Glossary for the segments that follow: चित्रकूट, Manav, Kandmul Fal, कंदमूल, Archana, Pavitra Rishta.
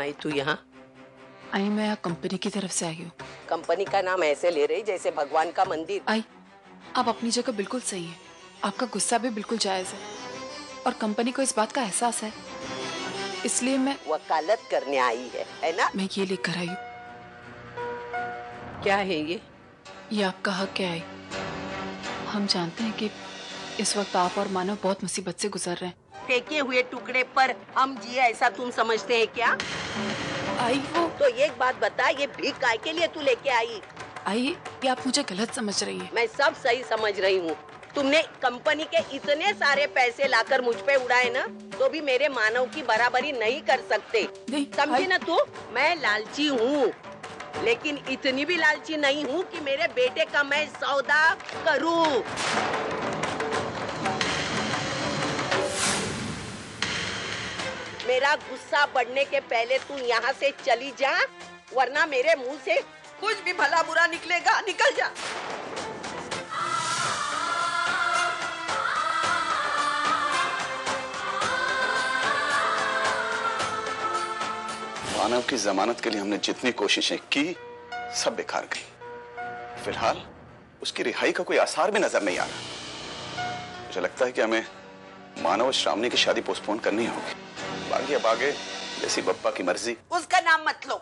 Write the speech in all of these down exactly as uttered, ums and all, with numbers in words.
आई तू यहाँ? आई मैं यहाँ कंपनी की तरफ से आई हूँ। कंपनी का नाम ऐसे ले रही जैसे भगवान का मंदिर। आई आप अपनी जगह बिल्कुल सही है, आपका गुस्सा भी बिल्कुल जायज है और कंपनी को इस बात का एहसास है, इसलिए मैं वकालत करने आई है, है ना? मैं ये लेकर आई हूँ। क्या है ये? ये आपका हक है। आई हम जानते हैं कि इस वक्त आप और मानव बहुत मुसीबत से गुजर रहे हैं। फेंके हुए टुकड़े पर हम जिए ऐसा तुम समझते हैं क्या? आई वो तो एक बात बता, ये भीख काय के लिए तू लेके आई? आई ये आप मुझे गलत समझ रही है। मैं सब सही समझ रही हूँ। तुमने कंपनी के इतने सारे पैसे लाकर मुझ पे उड़ाए ना, तो भी मेरे मानव की बराबरी नहीं कर सकते, समझी ना तू? मैं लालची हूँ लेकिन इतनी भी लालची नहीं हूँ कि मेरे बेटे का मैं सौदा करूँ। मेरा गुस्सा बढ़ने के पहले तू यहाँ से चली जा, वरना मेरे मुंह से कुछ भी भला बुरा निकलेगा। निकल जा। मानव की जमानत के लिए हमने जितनी कोशिशें की सब बेकार गई। फिलहाल उसकी रिहाई का कोई आसार भी नजर नहीं आ रहा। मुझे लगता है कि हमें मानव और श्रावणी की शादी पोस्टपोन करनी होगी। बाकी अब आगे जैसी बप्पा की मर्जी। उसका नाम मत लो,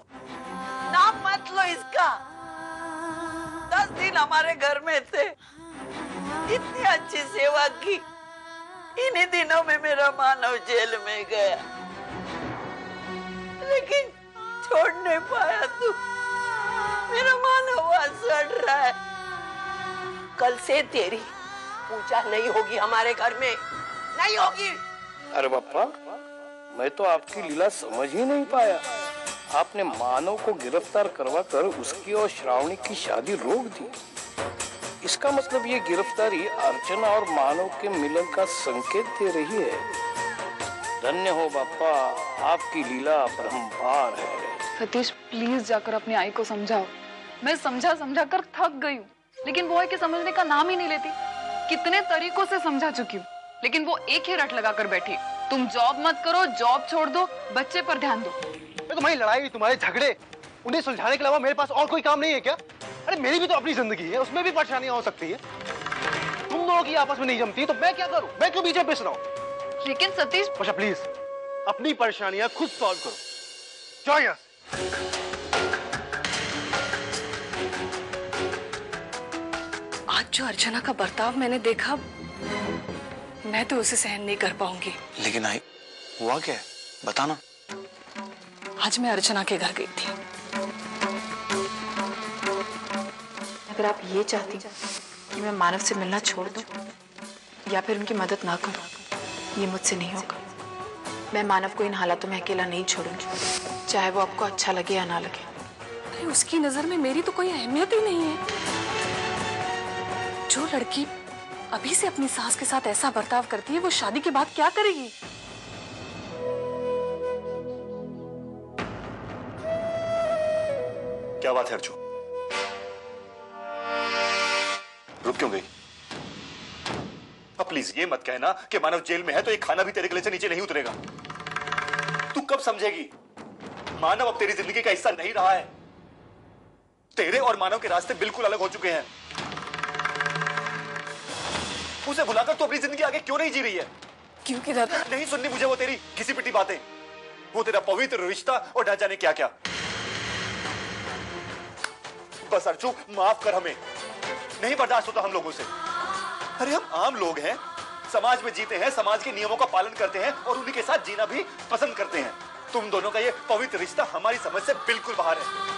नाम मत लो इसका। दस दिन हमारे घर में थे, इतनी अच्छी सेवा की, इन्हीं दिनों में मेरा मानव जेल में गया, लेकिन छोड़ नहीं पाया तू। मेरा मानव वहां सड़ रहा है। कल से तेरी पूजा नहीं होगी हमारे घर में, नहीं होगी। अरे बप्पा, मैं तो आपकी लीला समझ ही नहीं पाया। आपने मानव को गिरफ्तार करवा कर उसकी और श्रावणी की शादी रोक दी। इसका मतलब ये गिरफ्तारी अर्चना और मानव के मिलन का संकेत दे रही है। धन्य हो बापा, आपकी लीला परम्पार है। सतीश प्लीज जाकर अपनी आई को समझाओ। मैं समझा समझा कर थक गई हूँ, लेकिन वो है कि समझने का नाम ही नहीं लेती। कितने तरीकों से समझा चुकी हूँ, लेकिन वो एक ही रट लगा कर बैठी। तुम जॉब मत करो, जॉब छोड़ दो, बच्चे पर ध्यान दो। मैं तुम्हारी लड़ाई, तुम्हारे झगड़े, उन्हें सुलझाने के अलावा मेरे पास और कोई काम नहीं है क्या? अरे मेरी भी तो अपनी जिंदगी है, उसमें भी परेशानियां हो सकती है। तुम दोनों की आपस में नहीं जमती तो मैं क्या करूं? मैं क्यों बीच में पिस रहा हूं? लेकिन सतीश प्लीज अपनी परेशानियां खुद सॉल्व करो। जाओ यहां से। आज जो अर्चना का बर्ताव मैंने देखा, मैं तो उसे सहन नहीं कर पाऊंगी। लेकिन आई हुआ क्या है बताना। आज मैं अर्चना के घर गई थी। अगर आप ये चाहती कि मैं मानव से मिलना छोड़ दूं या फिर उनकी मदद ना करूं, ये मुझसे नहीं होगा। मैं मानव को इन हालातों में अकेला नहीं छोड़ूंगी, चाहे वो आपको अच्छा लगे या ना लगे। अरे उसकी नजर में मेरी तो कोई अहमियत ही नहीं है। जो लड़की अभी से अपनी सास के साथ ऐसा बर्ताव करती है, वो शादी के बाद क्या करेगी? क्या बात है अर्चू, रुक क्यों गई? अब प्लीज ये मत कहना कि मानव जेल में है तो ये खाना भी तेरे गले से नीचे नहीं उतरेगा। तू कब समझेगी? मानव अब तेरी जिंदगी का हिस्सा नहीं रहा है। तेरे और मानव के रास्ते बिल्कुल अलग हो चुके हैं। उसे बुलाकर तो अपनी जिंदगी आगे क्यों नहीं जी रही है? क्योंकि दादा नहीं सुननी मुझे वो तेरी किसी पिटी बातें, वो तेरा पवित्र रिश्ता और ना जाने क्या क्या। बस अर्चू माफ कर, हमें नहीं बर्दाश्त होता हम लोगों से। अरे हम आम लोग हैं, समाज में जीते हैं, समाज के नियमों का पालन करते हैं और उन्हीं के साथ जीना भी पसंद करते हैं। तुम दोनों का ये पवित्र रिश्ता हमारी समझ से बिल्कुल बाहर है।